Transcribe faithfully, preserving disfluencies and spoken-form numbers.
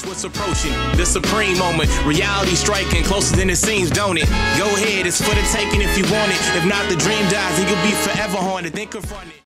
Watch what's approaching, the supreme moment. Reality striking, closer than it seems, don't it? Go ahead, it's for the taking if you want it. If not, the dream dies and you'll be forever haunted. Then confront it.